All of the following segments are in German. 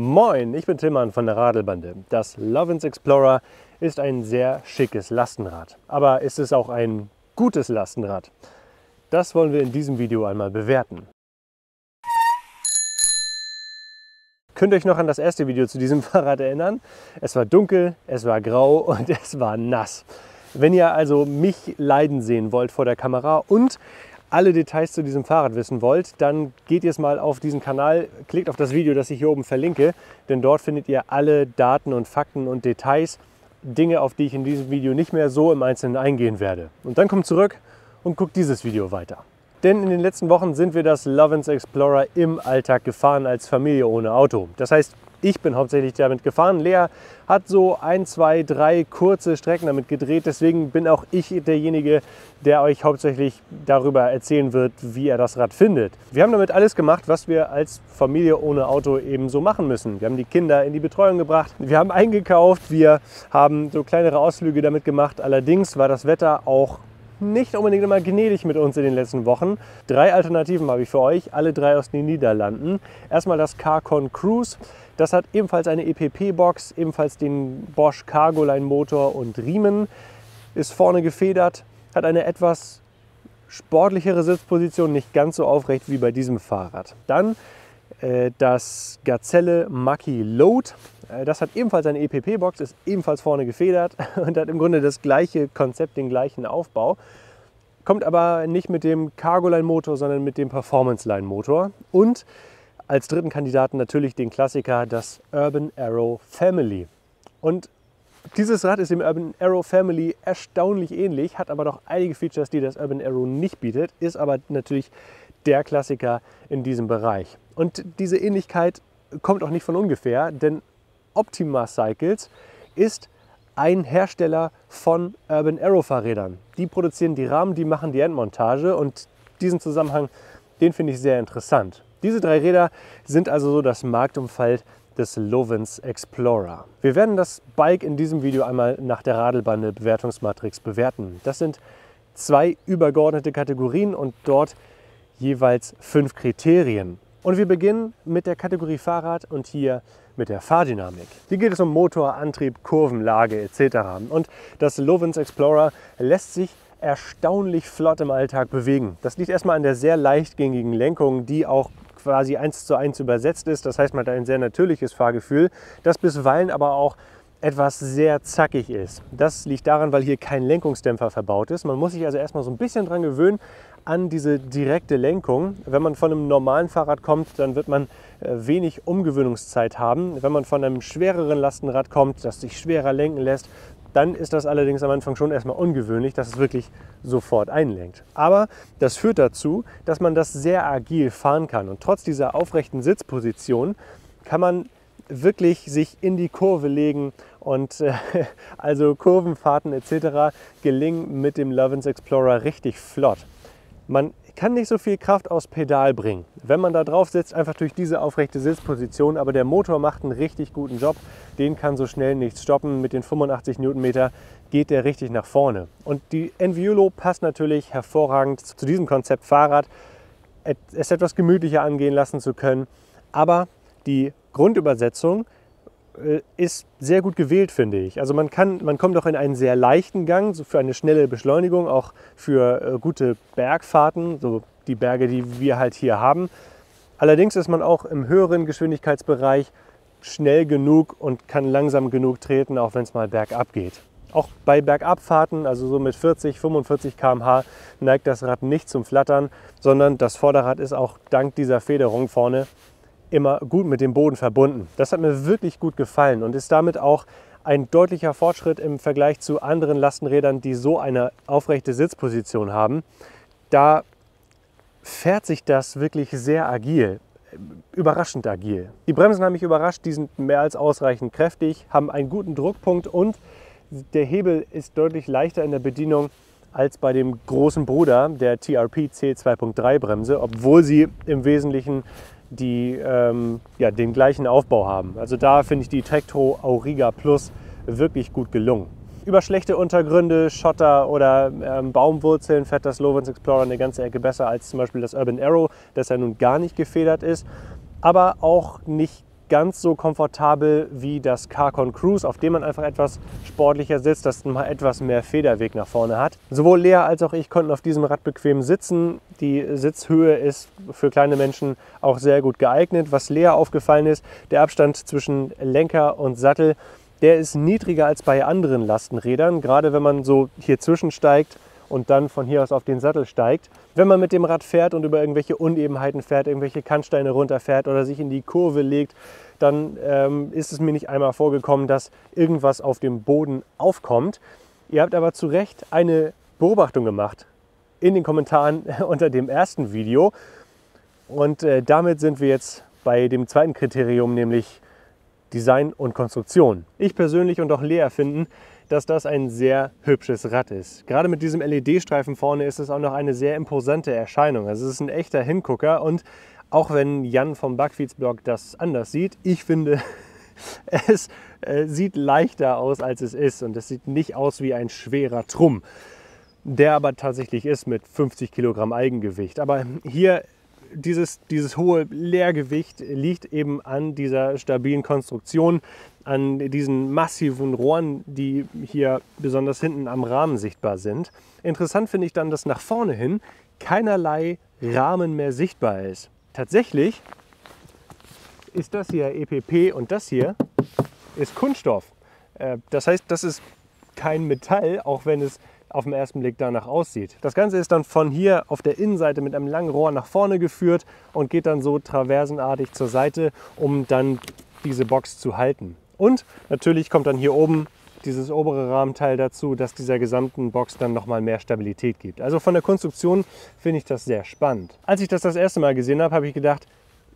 Moin, ich bin Tilman von der Radelbande. Das Lovens Explorer ist ein sehr schickes Lastenrad. Aber ist es auch ein gutes Lastenrad? Das wollen wir in diesem Video einmal bewerten. Könnt ihr euch noch an das erste Video zu diesem Fahrrad erinnern? Es war dunkel, es war grau und es war nass. Wenn ihr also mich leiden sehen wollt vor der Kamera und alle Details zu diesem Fahrrad wissen wollt, dann geht jetzt mal auf diesen Kanal, klickt auf das Video, das ich hier oben verlinke, denn dort findet ihr alle Daten und Fakten und Details, Dinge, auf die ich in diesem Video nicht mehr so im Einzelnen eingehen werde. Und dann kommt zurück und guckt dieses Video weiter. Denn in den letzten Wochen sind wir das Lovens Explorer im Alltag gefahren als Familie ohne Auto. Das heißt, ich bin hauptsächlich damit gefahren. Lea hat so 1, 2, 3 kurze Strecken damit gedreht. Deswegen bin auch ich derjenige, der euch hauptsächlich darüber erzählen wird, wie er das Rad findet. Wir haben damit alles gemacht, was wir als Familie ohne Auto eben so machen müssen. Wir haben die Kinder in die Betreuung gebracht. Wir haben eingekauft. Wir haben so kleinere Ausflüge damit gemacht. Allerdings war das Wetter auch nicht unbedingt immer gnädig mit uns in den letzten Wochen. 3 Alternativen habe ich für euch, alle 3 aus den Niederlanden. Erstmal das Carqon Cruise. Das hat ebenfalls eine EPP-Box, ebenfalls den Bosch Cargo Line Motor und Riemen. Ist vorne gefedert, hat eine etwas sportlichere Sitzposition, nicht ganz so aufrecht wie bei diesem Fahrrad. Dann das Gazelle Makki Load. Das hat ebenfalls eine EPP-Box, ist ebenfalls vorne gefedert und hat im Grunde das gleiche Konzept, den gleichen Aufbau. Kommt aber nicht mit dem Cargo-Line-Motor, sondern mit dem Performance-Line-Motor. Und als dritten Kandidaten natürlich den Klassiker, das Urban Arrow Family. Und dieses Rad ist dem Urban Arrow Family erstaunlich ähnlich, hat aber noch einige Features, die das Urban Arrow nicht bietet, ist aber natürlich der Klassiker in diesem Bereich. Und diese Ähnlichkeit kommt auch nicht von ungefähr, denn Optima Cycles ist ein Hersteller von Urban Arrow Fahrrädern. Die produzieren die Rahmen, die machen die Endmontage und diesen Zusammenhang, den finde ich sehr interessant. Diese 3 Räder sind also so das Marktumfeld des Lovens Explorer. Wir werden das Bike in diesem Video einmal nach der Radelbande Bewertungsmatrix bewerten. Das sind 2 übergeordnete Kategorien und dort jeweils 5 Kriterien. Und wir beginnen mit der Kategorie Fahrrad und hier mit der Fahrdynamik. Hier geht es um Motor, Antrieb, Kurvenlage etc. Und das Lovens Explorer lässt sich erstaunlich flott im Alltag bewegen. Das liegt erstmal an der sehr leichtgängigen Lenkung, die auch quasi 1:1 übersetzt ist. Das heißt, man hat ein sehr natürliches Fahrgefühl, das bisweilen aber auch etwas sehr zackig ist. Das liegt daran, weil hier kein Lenkungsdämpfer verbaut ist. Man muss sich also erstmal so ein bisschen dran gewöhnen an diese direkte Lenkung. Wenn man von einem normalen Fahrrad kommt, dann wird man wenig Umgewöhnungszeit haben. Wenn man von einem schwereren Lastenrad kommt, das sich schwerer lenken lässt, dann ist das allerdings am Anfang schon erstmal ungewöhnlich, dass es wirklich sofort einlenkt. Aber das führt dazu, dass man das sehr agil fahren kann. Und trotz dieser aufrechten Sitzposition kann man wirklich sich in die Kurve legen und also Kurvenfahrten etc. gelingen mit dem Lovens Explorer richtig flott. Man kann nicht so viel Kraft aufs Pedal bringen, wenn man da drauf sitzt, einfach durch diese aufrechte Sitzposition, aber der Motor macht einen richtig guten Job, den kann so schnell nichts stoppen, mit den 85 Newtonmeter geht der richtig nach vorne. Und die Enviolo passt natürlich hervorragend zu diesem Konzept Fahrrad, es etwas gemütlicher angehen lassen zu können, aber die Grundübersetzung ist sehr gut gewählt, finde ich. Also man kommt auch in einen sehr leichten Gang, so für eine schnelle Beschleunigung, auch für gute Bergfahrten, so die Berge, die wir halt hier haben. Allerdings ist man auch im höheren Geschwindigkeitsbereich schnell genug und kann langsam genug treten, auch wenn es mal bergab geht. Auch bei Bergabfahrten, also so mit 40, 45 km/h, neigt das Rad nicht zum Flattern, sondern das Vorderrad ist auch dank dieser Federung vorne immer gut mit dem Boden verbunden. Das hat mir wirklich gut gefallen und ist damit auch ein deutlicher Fortschritt im Vergleich zu anderen Lastenrädern, die so eine aufrechte Sitzposition haben. Da fährt sich das wirklich sehr agil, überraschend agil. Die Bremsen haben mich überrascht, die sind mehr als ausreichend kräftig, haben einen guten Druckpunkt und der Hebel ist deutlich leichter in der Bedienung als bei dem großen Bruder, der TRP C 2.3 Bremse, obwohl sie im Wesentlichen die den gleichen Aufbau haben. Also da finde ich die Tektro Auriga Plus wirklich gut gelungen. Über schlechte Untergründe, Schotter oder Baumwurzeln fährt das Lovens Explorer eine ganze Ecke besser als zum Beispiel das Urban Arrow, das ja nun gar nicht gefedert ist, aber auch nicht ganz so komfortabel wie das Carqon Cruise, auf dem man einfach etwas sportlicher sitzt, das mal etwas mehr Federweg nach vorne hat. Sowohl Lea als auch ich konnten auf diesem Rad bequem sitzen. Die Sitzhöhe ist für kleine Menschen auch sehr gut geeignet. Was Lea aufgefallen ist, der Abstand zwischen Lenker und Sattel, der ist niedriger als bei anderen Lastenrädern, gerade wenn man so hier zwischensteigt und dann von hier aus auf den Sattel steigt. Wenn man mit dem Rad fährt und über irgendwelche Unebenheiten fährt, irgendwelche Kannsteine runterfährt oder sich in die Kurve legt, dann ist es mir nicht einmal vorgekommen, dass irgendwas auf dem Boden aufkommt. Ihr habt aber zu Recht eine Beobachtung gemacht in den Kommentaren unter dem ersten Video. Und damit sind wir jetzt bei dem zweiten Kriterium, nämlich Design und Konstruktion. Ich persönlich und auch Lea finden, dass das ein sehr hübsches Rad ist. Gerade mit diesem LED-Streifen vorne ist es auch noch eine sehr imposante Erscheinung. Also es ist ein echter Hingucker, und auch wenn Jan vom Bakfiets-Blog das anders sieht, ich finde, es sieht leichter aus, als es ist, und es sieht nicht aus wie ein schwerer Trumm, der aber tatsächlich ist mit 50 Kilogramm Eigengewicht. Aber hier dieses hohe Leergewicht liegt eben an dieser stabilen Konstruktion, an diesen massiven Rohren, die hier besonders hinten am Rahmen sichtbar sind. Interessant finde ich dann, dass nach vorne hin keinerlei Rahmen mehr sichtbar ist. Tatsächlich ist das hier EPP und das hier ist Kunststoff. Das heißt, das ist kein Metall, auch wenn es auf den ersten Blick danach aussieht. Das Ganze ist dann von hier auf der Innenseite mit einem langen Rohr nach vorne geführt und geht dann so traversenartig zur Seite, um dann diese Box zu halten. Und natürlich kommt dann hier oben dieses obere Rahmenteil dazu, dass dieser gesamten Box dann nochmal mehr Stabilität gibt. Also von der Konstruktion finde ich das sehr spannend. Als ich das erste Mal gesehen habe, habe ich gedacht,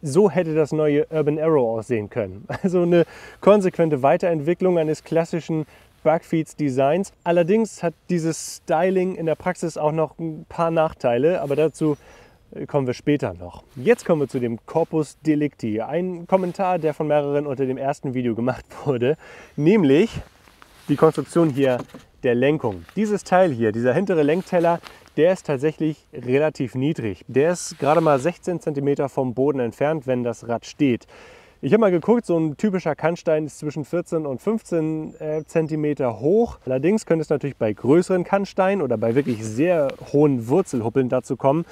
so hätte das neue Urban Arrow aussehen können. Also eine konsequente Weiterentwicklung eines klassischen Bakfiets Designs. Allerdings hat dieses Styling in der Praxis auch noch ein paar Nachteile, aber dazu kommen wir später noch. Jetzt kommen wir zu dem Corpus Delicti, ein Kommentar, der von mehreren unter dem ersten Video gemacht wurde, nämlich die Konstruktion hier der Lenkung. Dieses Teil hier, dieser hintere Lenkteller, der ist tatsächlich relativ niedrig. Der ist gerade mal 16 cm vom Boden entfernt, wenn das Rad steht. Ich habe mal geguckt, so ein typischer Kannstein ist zwischen 14 und 15 cm hoch. Allerdings könnte es natürlich bei größeren Kannsteinen oder bei wirklich sehr hohen Wurzelhuppeln dazu kommen,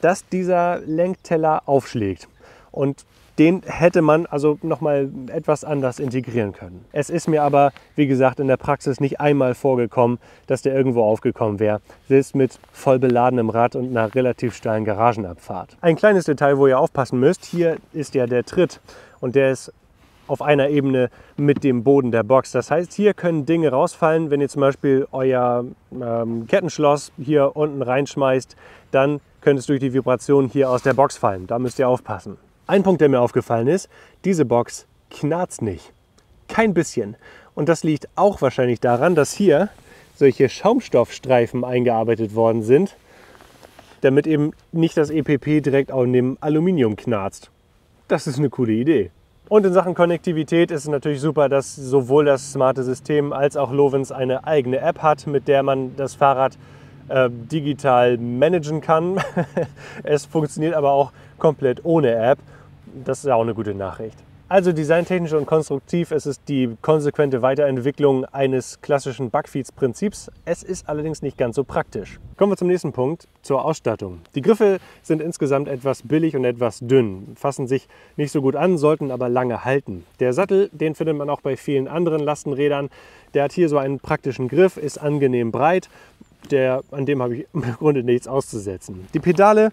dass dieser Lenkteller aufschlägt. Und den hätte man also nochmal etwas anders integrieren können. Es ist mir aber, wie gesagt, in der Praxis nicht einmal vorgekommen, dass der irgendwo aufgekommen wäre. Selbst mit voll beladenem Rad und einer relativ steilen Garagenabfahrt. Ein kleines Detail, wo ihr aufpassen müsst, hier ist ja der Tritt. Und der ist auf einer Ebene mit dem Boden der Box. Das heißt, hier können Dinge rausfallen. Wenn ihr zum Beispiel euer Kettenschloss hier unten reinschmeißt, dann könnte es durch die Vibration hier aus der Box fallen. Da müsst ihr aufpassen. Ein Punkt, der mir aufgefallen ist, diese Box knarzt nicht. Kein bisschen. Und das liegt auch wahrscheinlich daran, dass hier solche Schaumstoffstreifen eingearbeitet worden sind, damit eben nicht das EPP direkt auf dem Aluminium knarzt. Das ist eine coole Idee. Und in Sachen Konnektivität ist es natürlich super, dass sowohl das smarte System als auch Lovens eine eigene App hat, mit der man das Fahrrad digital managen kann. Es funktioniert aber auch komplett ohne App. Das ist auch eine gute Nachricht. Also designtechnisch und konstruktiv ist es die konsequente Weiterentwicklung eines klassischen Bakfiets-Prinzips. Es ist allerdings nicht ganz so praktisch. Kommen wir zum nächsten Punkt, zur Ausstattung. Die Griffe sind insgesamt etwas billig und etwas dünn, fassen sich nicht so gut an, sollten aber lange halten. Der Sattel, den findet man auch bei vielen anderen Lastenrädern. Der hat hier so einen praktischen Griff, ist angenehm breit. An dem habe ich im Grunde nichts auszusetzen. Die Pedale,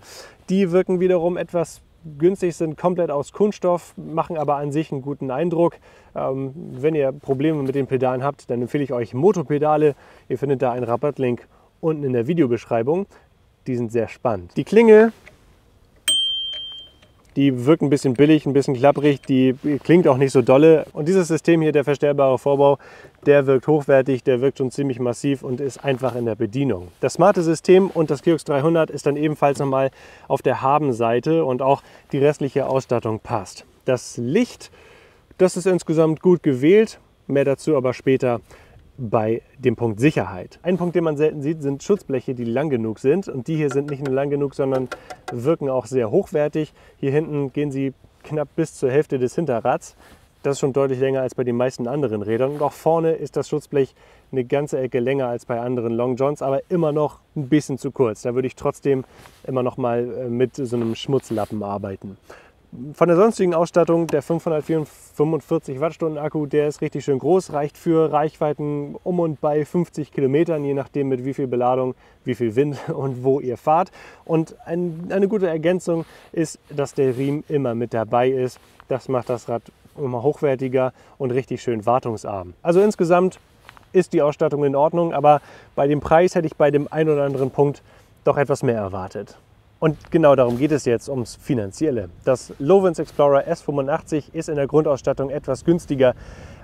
die wirken wiederum etwas günstig, sind komplett aus Kunststoff, machen aber an sich einen guten Eindruck. Wenn ihr Probleme mit den Pedalen habt, dann empfehle ich euch MOTO-Pedale. Ihr findet da einen Rabattlink unten in der Videobeschreibung. Die sind sehr spannend. Die Klinge, die wirkt ein bisschen billig, ein bisschen klapprig, die klingt auch nicht so dolle. Und dieses System hier, der verstellbare Vorbau, der wirkt hochwertig, der wirkt schon ziemlich massiv und ist einfach in der Bedienung. Das smarte System und das Kiox 300 ist dann ebenfalls nochmal auf der Habenseite, und auch die restliche Ausstattung passt. Das Licht, das ist insgesamt gut gewählt, mehr dazu aber später bei dem Punkt Sicherheit. Ein Punkt, den man selten sieht, sind Schutzbleche, die lang genug sind. Und die hier sind nicht nur lang genug, sondern wirken auch sehr hochwertig. Hier hinten gehen sie knapp bis zur Hälfte des Hinterrads. Das ist schon deutlich länger als bei den meisten anderen Rädern. Und auch vorne ist das Schutzblech eine ganze Ecke länger als bei anderen Long Johns, aber immer noch ein bisschen zu kurz. Da würde ich trotzdem immer noch mal mit so einem Schmutzlappen arbeiten. Von der sonstigen Ausstattung, der 545 Wattstunden Akku, der ist richtig schön groß, reicht für Reichweiten um und bei 50 Kilometern, je nachdem mit wie viel Beladung, wie viel Wind und wo ihr fahrt. Und eine gute Ergänzung ist, dass der Riemen immer mit dabei ist. Das macht das Rad immer hochwertiger und richtig schön wartungsarm. Also insgesamt ist die Ausstattung in Ordnung, aber bei dem Preis hätte ich bei dem einen oder anderen Punkt doch etwas mehr erwartet. Und genau darum geht es jetzt, ums Finanzielle. Das Lovens Explorer S85 ist in der Grundausstattung etwas günstiger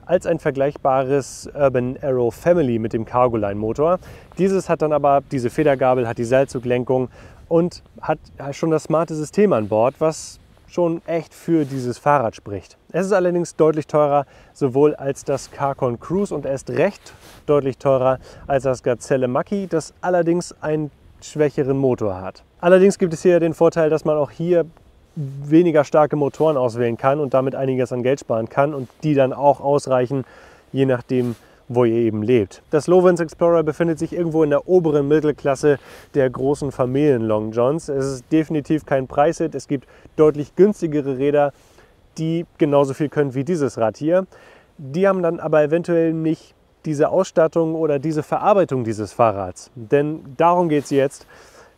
als ein vergleichbares Urban Arrow Family mit dem Cargo Line Motor. Dieses hat dann aber diese Federgabel, hat die Seilzuglenkung und hat schon das smarte System an Bord, was schon echt für dieses Fahrrad spricht. Es ist allerdings deutlich teurer, sowohl als das Carqon Cruise und erst recht deutlich teurer als das Gazelle Makki, das allerdings einen schwächeren Motor hat. Allerdings gibt es hier den Vorteil, dass man auch hier weniger starke Motoren auswählen kann und damit einiges an Geld sparen kann und die dann auch ausreichen, je nachdem, wo ihr eben lebt. Das Lovens Explorer befindet sich irgendwo in der oberen Mittelklasse der großen Familien Long Johns. Es ist definitiv kein Preishit. Es gibt deutlich günstigere Räder, die genauso viel können wie dieses Rad hier. Die haben dann aber eventuell nicht diese Ausstattung oder diese Verarbeitung dieses Fahrrads. Denn darum geht es jetzt.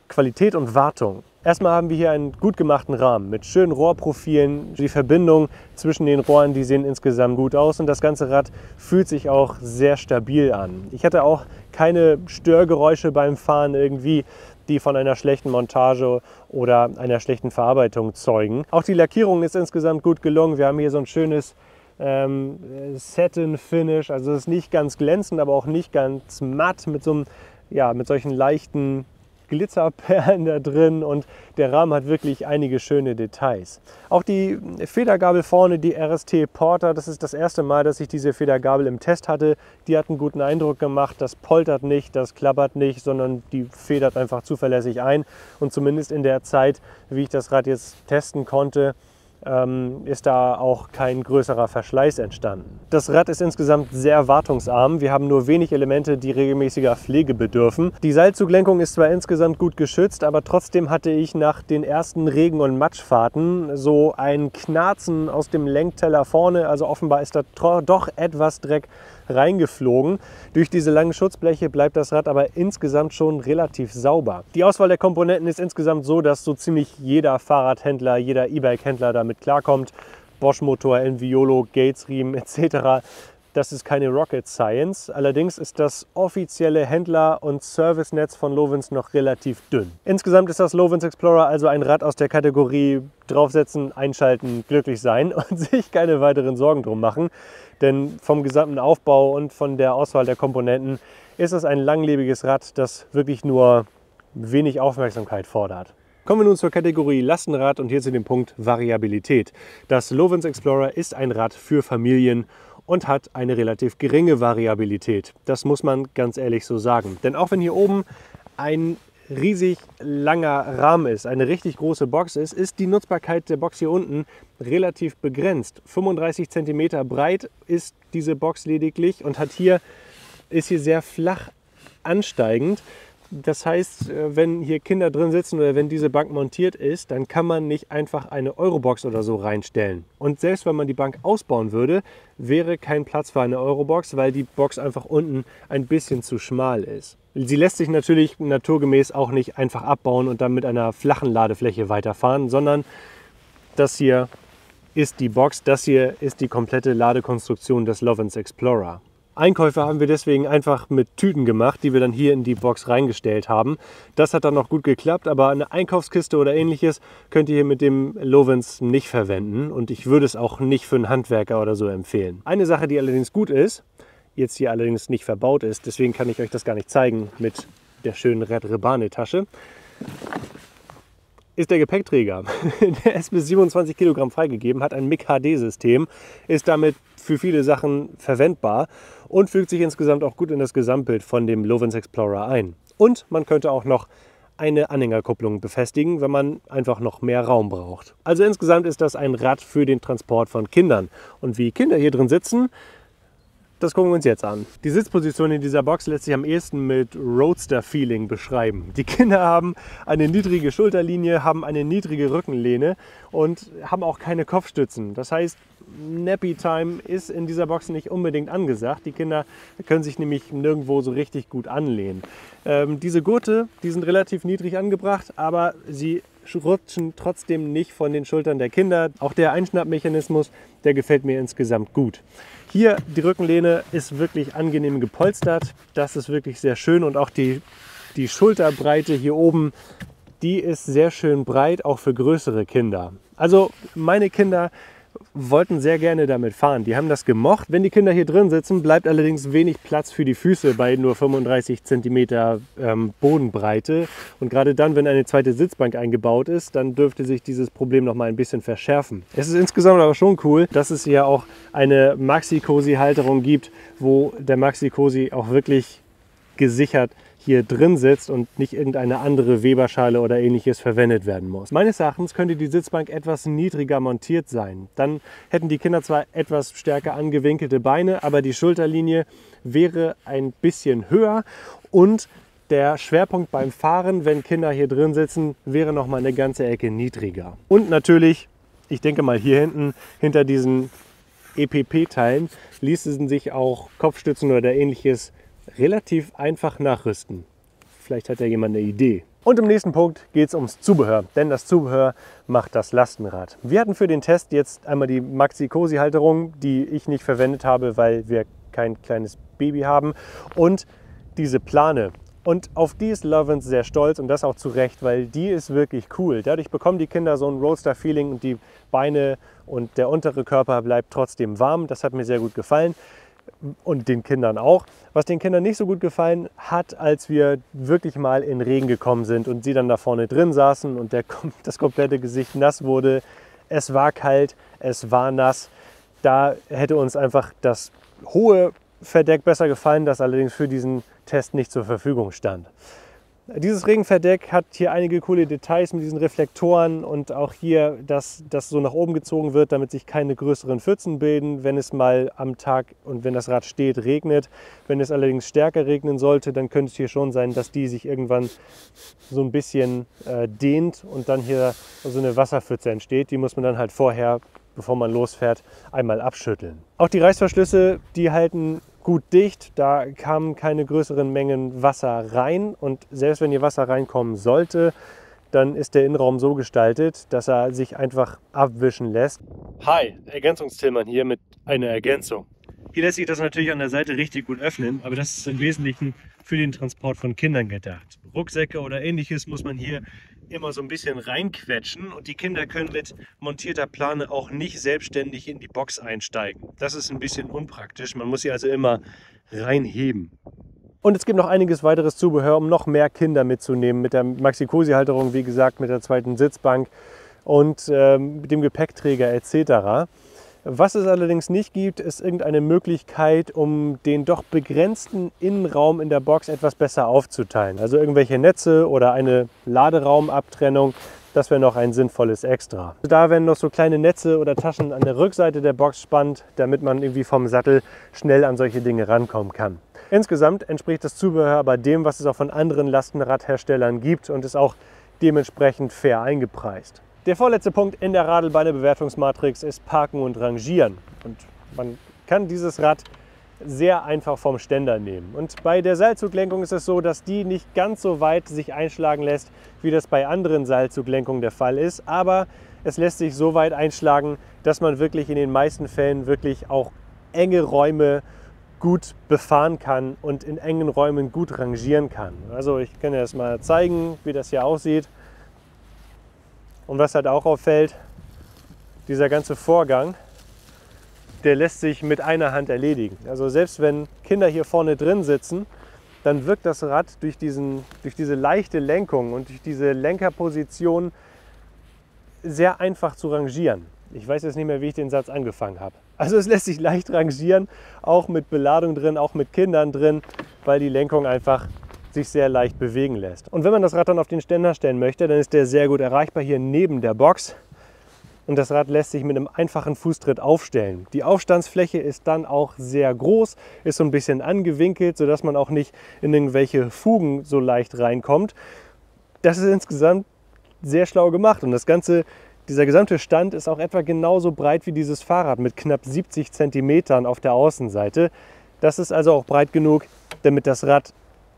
Qualität und Wartung. Erstmal haben wir hier einen gut gemachten Rahmen mit schönen Rohrprofilen. Die Verbindungen zwischen den Rohren, die sehen insgesamt gut aus und das ganze Rad fühlt sich auch sehr stabil an. Ich hatte auch keine Störgeräusche beim Fahren irgendwie, die von einer schlechten Montage oder einer schlechten Verarbeitung zeugen. Auch die Lackierung ist insgesamt gut gelungen. Wir haben hier so ein schönes Satin Finish, also es ist nicht ganz glänzend, aber auch nicht ganz matt mit so einem, ja, mit solchen leichten Glitzerperlen da drin und der Rahmen hat wirklich einige schöne Details. Auch die Federgabel vorne, die RST Porter, das ist das erste Mal, dass ich diese Federgabel im Test hatte. Die hat einen guten Eindruck gemacht, das poltert nicht, das klappert nicht, sondern die federt einfach zuverlässig ein und zumindest in der Zeit, wie ich das Rad jetzt testen konnte, ist da auch kein größerer Verschleiß entstanden. Das Rad ist insgesamt sehr wartungsarm. Wir haben nur wenig Elemente, die regelmäßiger Pflege bedürfen. Die Seilzuglenkung ist zwar insgesamt gut geschützt, aber trotzdem hatte ich nach den ersten Regen- und Matschfahrten so ein Knarzen aus dem Lenkteller vorne. Also offenbar ist da doch etwas Dreck reingeflogen. Durch diese langen Schutzbleche bleibt das Rad aber insgesamt schon relativ sauber. Die Auswahl der Komponenten ist insgesamt so, dass so ziemlich jeder Fahrradhändler, jeder E-Bike-Händler damit klarkommt. Bosch Motor, Enviolo, Gates Riemen etc. Das ist keine Rocket Science. Allerdings ist das offizielle Händler- und Servicenetz von Lovens noch relativ dünn. Insgesamt ist das Lovens Explorer also ein Rad aus der Kategorie draufsetzen, einschalten, glücklich sein und sich keine weiteren Sorgen drum machen. Denn vom gesamten Aufbau und von der Auswahl der Komponenten ist es ein langlebiges Rad, das wirklich nur wenig Aufmerksamkeit fordert. Kommen wir nun zur Kategorie Lastenrad und hier zu dem Punkt Variabilität. Das Lovens Explorer ist ein Rad für Familien und hat eine relativ geringe Variabilität. Das muss man ganz ehrlich so sagen. Denn auch wenn hier oben ein riesig langer Rahmen ist, eine richtig große Box ist, ist die Nutzbarkeit der Box hier unten relativ begrenzt. 35 cm breit ist diese Box lediglich und ist hier sehr flach ansteigend. Das heißt, wenn hier Kinder drin sitzen oder wenn diese Bank montiert ist, dann kann man nicht einfach eine Eurobox oder so reinstellen. Und selbst wenn man die Bank ausbauen würde, wäre kein Platz für eine Eurobox, weil die Box einfach unten ein bisschen zu schmal ist. Sie lässt sich natürlich naturgemäß auch nicht einfach abbauen und dann mit einer flachen Ladefläche weiterfahren, sondern das hier ist die Box, das hier ist die komplette Ladekonstruktion des Lovens Explorer. Einkäufe haben wir deswegen einfach mit Tüten gemacht, die wir dann hier in die Box reingestellt haben. Das hat dann noch gut geklappt, aber eine Einkaufskiste oder ähnliches könnt ihr hier mit dem Lovens nicht verwenden und ich würde es auch nicht für einen Handwerker oder so empfehlen. Eine Sache, die allerdings gut ist, jetzt hier allerdings nicht verbaut ist, deswegen kann ich euch das gar nicht zeigen mit der schönen Red Rebane Tasche, ist der Gepäckträger. Der ist bis 27 Kilogramm freigegeben, hat ein MIG-HD-System, ist damit für viele Sachen verwendbar und fügt sich insgesamt auch gut in das Gesamtbild von dem Lovens Explorer ein. Und man könnte auch noch eine Anhängerkupplung befestigen, wenn man einfach noch mehr Raum braucht. Also insgesamt ist das ein Rad für den Transport von Kindern. Und wie Kinder hier drin sitzen, das gucken wir uns jetzt an. Die Sitzposition in dieser Box lässt sich am ehesten mit Roadster-Feeling beschreiben. Die Kinder haben eine niedrige Schulterlinie, haben eine niedrige Rückenlehne und haben auch keine Kopfstützen. Das heißt, Nappy Time ist in dieser Box nicht unbedingt angesagt. Die Kinder können sich nämlich nirgendwo so richtig gut anlehnen. Diese Gurte, die sind relativ niedrig angebracht, aber sie rutschen trotzdem nicht von den Schultern der Kinder. Auch der Einschnappmechanismus, der gefällt mir insgesamt gut. Hier die Rückenlehne ist wirklich angenehm gepolstert. Das ist wirklich sehr schön und auch die Schulterbreite hier oben, die ist sehr schön breit, auch für größere Kinder. Also meine Kinder wollten sehr gerne damit fahren. Die haben das gemocht. Wenn die Kinder hier drin sitzen, bleibt allerdings wenig Platz für die Füße bei nur 35 cm Bodenbreite. Und gerade dann, wenn eine zweite Sitzbank eingebaut ist, dann dürfte sich dieses Problem noch mal ein bisschen verschärfen. Es ist insgesamt aber schon cool, dass es hier auch eine Maxi-Cosi-Halterung gibt, wo der Maxi-Cosi auch wirklich gesichert hier drin sitzt und nicht irgendeine andere Weberschale oder ähnliches verwendet werden muss. Meines Erachtens könnte die Sitzbank etwas niedriger montiert sein. Dann hätten die Kinder zwar etwas stärker angewinkelte Beine, aber die Schulterlinie wäre ein bisschen höher und der Schwerpunkt beim Fahren, wenn Kinder hier drin sitzen, wäre nochmal eine ganze Ecke niedriger. Und natürlich, ich denke mal hier hinten, hinter diesen EPP-Teilen ließen sich auch Kopfstützen oder ähnliches relativ einfach nachrüsten. Vielleicht hat ja jemand eine Idee. Und im nächsten Punkt geht es ums Zubehör, denn das Zubehör macht das Lastenrad. Wir hatten für den Test jetzt einmal die Maxi-Cosi-Halterung, die ich nicht verwendet habe, weil wir kein kleines Baby haben, und diese Plane. Und auf die ist Lovens sehr stolz und das auch zu Recht, weil die ist wirklich cool. Dadurch bekommen die Kinder so ein Roadster-Feeling und die Beine und der untere Körper bleibt trotzdem warm. Das hat mir sehr gut gefallen. Und den Kindern auch. Was den Kindern nicht so gut gefallen hat, als wir wirklich mal in Regen gekommen sind und sie dann da vorne drin saßen und das komplette Gesicht nass wurde. Es war kalt, es war nass. Da hätte uns einfach das hohe Verdeck besser gefallen, das allerdings für diesen Test nicht zur Verfügung stand. Dieses Regenverdeck hat hier einige coole Details mit diesen Reflektoren und auch hier, dass das so nach oben gezogen wird, damit sich keine größeren Pfützen bilden, wenn es mal am Tag und wenn das Rad steht, regnet. Wenn es allerdings stärker regnen sollte, dann könnte es hier schon sein, dass die sich irgendwann so ein bisschen dehnt und dann hier so eine Wasserpfütze entsteht. Die muss man dann halt vorher, bevor man losfährt, einmal abschütteln. Auch die Reißverschlüsse, die halten gut dicht, da kamen keine größeren Mengen Wasser rein und selbst wenn hier Wasser reinkommen sollte, dann ist der Innenraum so gestaltet, dass er sich einfach abwischen lässt. Hi, Ergänzungstilman hier mit einer Ergänzung. Hier lässt sich das natürlich an der Seite richtig gut öffnen, aber das ist im Wesentlichen für den Transport von Kindern gedacht. Rucksäcke oder ähnliches muss man hier immer so ein bisschen reinquetschen und die Kinder können mit montierter Plane auch nicht selbstständig in die Box einsteigen. Das ist ein bisschen unpraktisch, man muss sie also immer reinheben. Und es gibt noch einiges weiteres Zubehör, um noch mehr Kinder mitzunehmen. Mit der Maxi-Cosi-Halterung, wie gesagt, mit der zweiten Sitzbank und mit dem Gepäckträger etc. Was es allerdings nicht gibt, ist irgendeine Möglichkeit, um den doch begrenzten Innenraum in der Box etwas besser aufzuteilen. Also irgendwelche Netze oder eine Laderaumabtrennung, das wäre noch ein sinnvolles Extra. Da werden noch so kleine Netze oder Taschen an der Rückseite der Box spannt, damit man irgendwie vom Sattel schnell an solche Dinge rankommen kann. Insgesamt entspricht das Zubehör aber dem, was es auch von anderen Lastenradherstellern gibt und ist auch dementsprechend fair eingepreist. Der vorletzte Punkt in der Radelbeine-Bewertungsmatrix ist Parken und Rangieren. Und man kann dieses Rad sehr einfach vom Ständer nehmen. Und bei der Seilzuglenkung ist es so, dass die nicht ganz so weit sich einschlagen lässt, wie das bei anderen Seilzuglenkungen der Fall ist. Aber es lässt sich so weit einschlagen, dass man wirklich in den meisten Fällen wirklich auch enge Räume gut befahren kann und in engen Räumen gut rangieren kann. Also ich kann dir das mal zeigen, wie das hier aussieht. Und was halt auch auffällt, dieser ganze Vorgang, der lässt sich mit einer Hand erledigen. Also selbst wenn Kinder hier vorne drin sitzen, dann wirkt das Rad durch diese leichte Lenkung und durch diese Lenkerposition sehr einfach zu rangieren. Ich weiß jetzt nicht mehr, wie ich den Satz angefangen habe. Also es lässt sich leicht rangieren, auch mit Beladung drin, auch mit Kindern drin, weil die Lenkung einfach sich sehr leicht bewegen lässt. Und wenn man das Rad dann auf den Ständer stellen möchte, dann ist der sehr gut erreichbar hier neben der Box. Und das Rad lässt sich mit einem einfachen Fußtritt aufstellen. Die Aufstandsfläche ist dann auch sehr groß, ist so ein bisschen angewinkelt, sodass man auch nicht in irgendwelche Fugen so leicht reinkommt. Das ist insgesamt sehr schlau gemacht und das Ganze, dieser gesamte Stand ist auch etwa genauso breit wie dieses Fahrrad mit knapp 70 cm auf der Außenseite. Das ist also auch breit genug, damit das Rad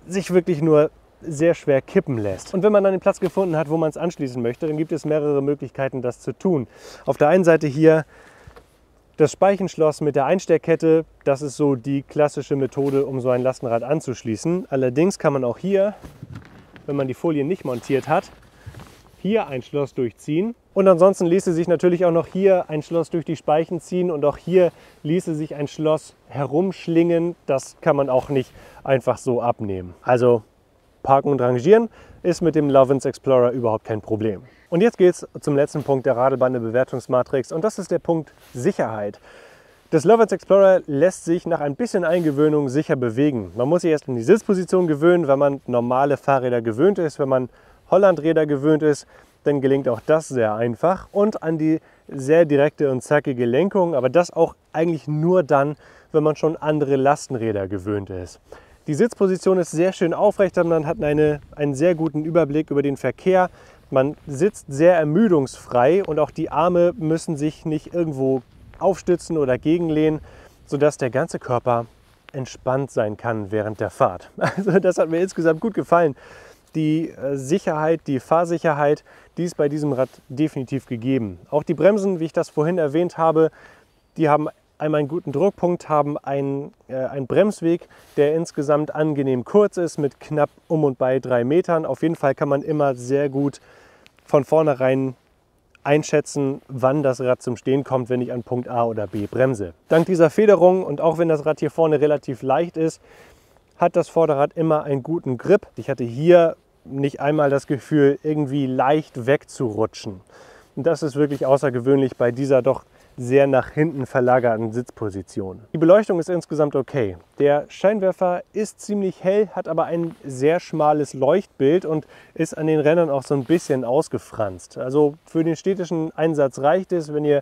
sich wirklich nur sehr schwer kippen lässt. Und wenn man dann den Platz gefunden hat, wo man es anschließen möchte, dann gibt es mehrere Möglichkeiten, das zu tun. Auf der einen Seite hier das Speichenschloss mit der Einsteckkette. Das ist so die klassische Methode, um so ein Lastenrad anzuschließen. Allerdings kann man auch hier, wenn man die Folie nicht montiert hat, hier ein Schloss durchziehen. Und ansonsten ließe sich natürlich auch noch hier ein Schloss durch die Speichen ziehen und auch hier ließe sich ein Schloss herumschlingen. Das kann man auch nicht einfach so abnehmen. Also Parken und Rangieren ist mit dem Lovens Explorer überhaupt kein Problem. Und jetzt geht es zum letzten Punkt der Radelbande Bewertungsmatrix und das ist der Punkt Sicherheit. Das Lovens Explorer lässt sich nach ein bisschen Eingewöhnung sicher bewegen. Man muss sich erst in die Sitzposition gewöhnen, wenn man normale Fahrräder gewöhnt ist, wenn man Hollandräder gewöhnt ist, dann gelingt auch das sehr einfach und an die sehr direkte und zackige Lenkung, aber das auch eigentlich nur dann, wenn man schon andere Lastenräder gewöhnt ist. Die Sitzposition ist sehr schön aufrecht, man hat einen sehr guten Überblick über den Verkehr. Man sitzt sehr ermüdungsfrei und auch die Arme müssen sich nicht irgendwo aufstützen oder gegenlehnen, sodass der ganze Körper entspannt sein kann während der Fahrt. Also das hat mir insgesamt gut gefallen. Die Sicherheit, die Fahrsicherheit, die ist bei diesem Rad definitiv gegeben. Auch die Bremsen, wie ich das vorhin erwähnt habe, die haben einmal einen guten Druckpunkt, haben einen Bremsweg, der insgesamt angenehm kurz ist, mit knapp um und bei 3 Metern. Auf jeden Fall kann man immer sehr gut von vornherein einschätzen, wann das Rad zum Stehen kommt, wenn ich an Punkt A oder B bremse. Dank dieser Federung und auch wenn das Rad hier vorne relativ leicht ist, hat das Vorderrad immer einen guten Grip. Ich hatte hier nicht einmal das Gefühl, irgendwie leicht wegzurutschen. Und das ist wirklich außergewöhnlich bei dieser doch sehr nach hinten verlagerten Sitzposition. Die Beleuchtung ist insgesamt okay. Der Scheinwerfer ist ziemlich hell, hat aber ein sehr schmales Leuchtbild und ist an den Rändern auch so ein bisschen ausgefranst. Also für den städtischen Einsatz reicht es, wenn ihr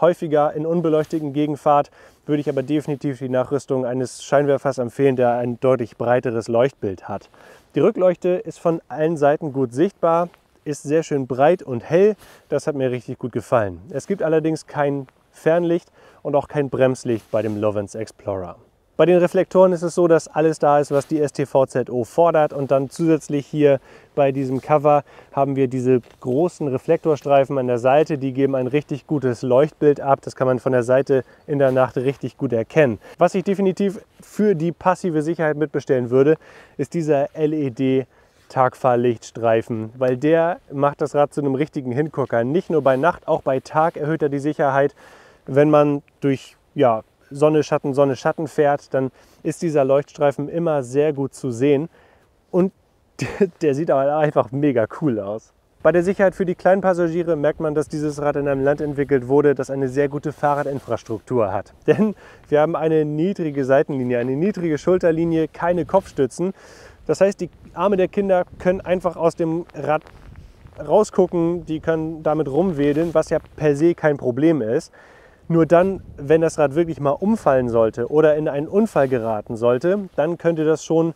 häufiger in unbeleuchteten Gegenden fahrt, würde ich aber definitiv die Nachrüstung eines Scheinwerfers empfehlen, der ein deutlich breiteres Leuchtbild hat. Die Rückleuchte ist von allen Seiten gut sichtbar, ist sehr schön breit und hell. Das hat mir richtig gut gefallen. Es gibt allerdings kein Fernlicht und auch kein Bremslicht bei dem Lovens Explorer. Bei den Reflektoren ist es so, dass alles da ist, was die STVZO fordert. Und dann zusätzlich hier bei diesem Cover haben wir diese großen Reflektorstreifen an der Seite. Die geben ein richtig gutes Leuchtbild ab. Das kann man von der Seite in der Nacht richtig gut erkennen. Was ich definitiv für die passive Sicherheit mitbestellen würde, ist dieser LED Tagfahrlichtstreifen, weil der macht das Rad zu einem richtigen Hingucker. Nicht nur bei Nacht, auch bei Tag erhöht er die Sicherheit. Wenn man durch Sonne, Schatten fährt, dann ist dieser Leuchtstreifen immer sehr gut zu sehen und der sieht aber einfach mega cool aus. Bei der Sicherheit für die kleinen Passagiere merkt man, dass dieses Rad in einem Land entwickelt wurde, das eine sehr gute Fahrradinfrastruktur hat. Denn wir haben eine niedrige Seitenlinie, eine niedrige Schulterlinie, keine Kopfstützen. Das heißt, die Arme der Kinder können einfach aus dem Rad rausgucken, die können damit rumwedeln, was ja per se kein Problem ist. Nur dann, wenn das Rad wirklich mal umfallen sollte oder in einen Unfall geraten sollte, dann könnte das schon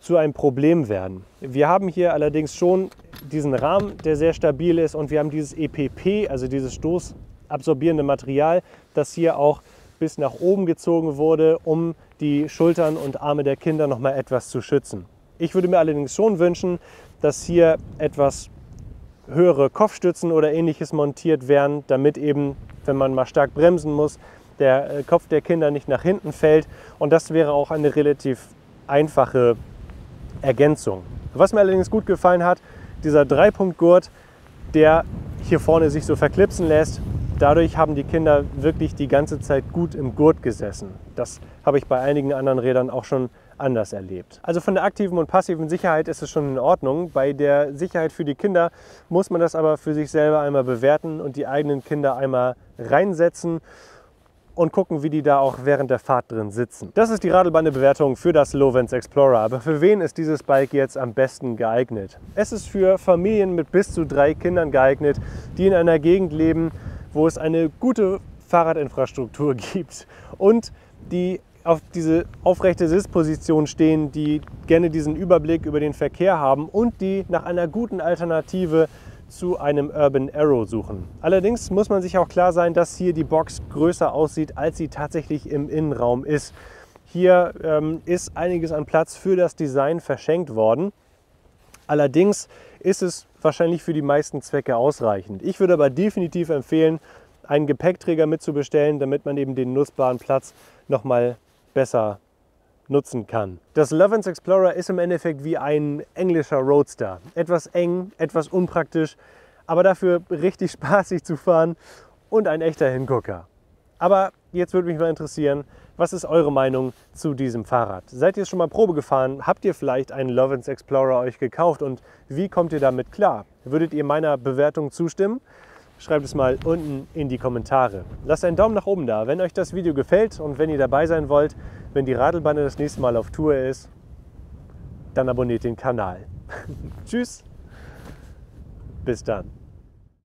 zu einem Problem werden. Wir haben hier allerdings schon diesen Rahmen, der sehr stabil ist und wir haben dieses EPP, also dieses stoßabsorbierende Material, das hier auch bis nach oben gezogen wurde, um die Schultern und Arme der Kinder noch mal etwas zu schützen. Ich würde mir allerdings schon wünschen, dass hier etwas höhere Kopfstützen oder ähnliches montiert werden, damit eben, wenn man mal stark bremsen muss, der Kopf der Kinder nicht nach hinten fällt. Und das wäre auch eine relativ einfache Ergänzung. Was mir allerdings gut gefallen hat, dieser 3-Punkt-Gurt, der hier vorne sich so verklipsen lässt. Dadurch haben die Kinder wirklich die ganze Zeit gut im Gurt gesessen. Das habe ich bei einigen anderen Rädern auch schon anders erlebt. Also von der aktiven und passiven Sicherheit ist es schon in Ordnung. Bei der Sicherheit für die Kinder muss man das aber für sich selber einmal bewerten und die eigenen Kinder einmal reinsetzen. und gucken, wie die da auch während der Fahrt drin sitzen. Das ist die Radelbande-Bewertung für das Lovens Explorer. Aber für wen ist dieses Bike jetzt am besten geeignet? Es ist für Familien mit bis zu 3 Kindern geeignet, die in einer Gegend leben, wo es eine gute Fahrradinfrastruktur gibt und die auf diese aufrechte Sitzposition stehen, die gerne diesen Überblick über den Verkehr haben und die nach einer guten Alternative zu einem Urban Arrow suchen. Allerdings muss man sich auch klar sein, dass hier die Box größer aussieht, als sie tatsächlich im Innenraum ist. Hier ist einiges an Platz für das Design verschenkt worden. Allerdings ist es wahrscheinlich für die meisten Zwecke ausreichend. Ich würde aber definitiv empfehlen, einen Gepäckträger mitzubestellen, damit man eben den nutzbaren Platz nochmal besser nutzen kann. Das Lovens Explorer ist im Endeffekt wie ein englischer Roadster. Etwas eng, etwas unpraktisch, aber dafür richtig spaßig zu fahren und ein echter Hingucker. Aber jetzt würde mich mal interessieren, was ist eure Meinung zu diesem Fahrrad? Seid ihr schon mal Probe gefahren? Habt ihr vielleicht einen Lovens Explorer euch gekauft und wie kommt ihr damit klar? Würdet ihr meiner Bewertung zustimmen? Schreibt es mal unten in die Kommentare. Lasst einen Daumen nach oben da, wenn euch das Video gefällt und wenn ihr dabei sein wollt, wenn die Radelbande das nächste Mal auf Tour ist, dann abonniert den Kanal. Tschüss, bis dann.